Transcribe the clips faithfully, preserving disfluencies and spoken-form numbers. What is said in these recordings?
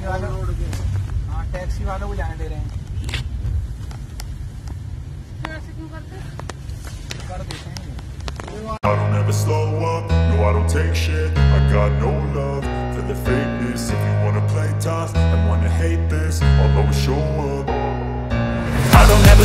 Taxi वाले road पे, हाँ टैक्सी वालों को जाने दे रहे हैं। I don't ever slow up, no I don't take shit. I got no love for the fakeness. If you wanna play tough and wanna hate this, I'll always show up. I don't ever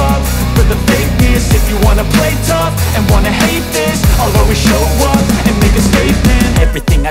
love for the fakeness. If you wanna play tough and wanna hate this, I'll always show up and make a statement. Everything I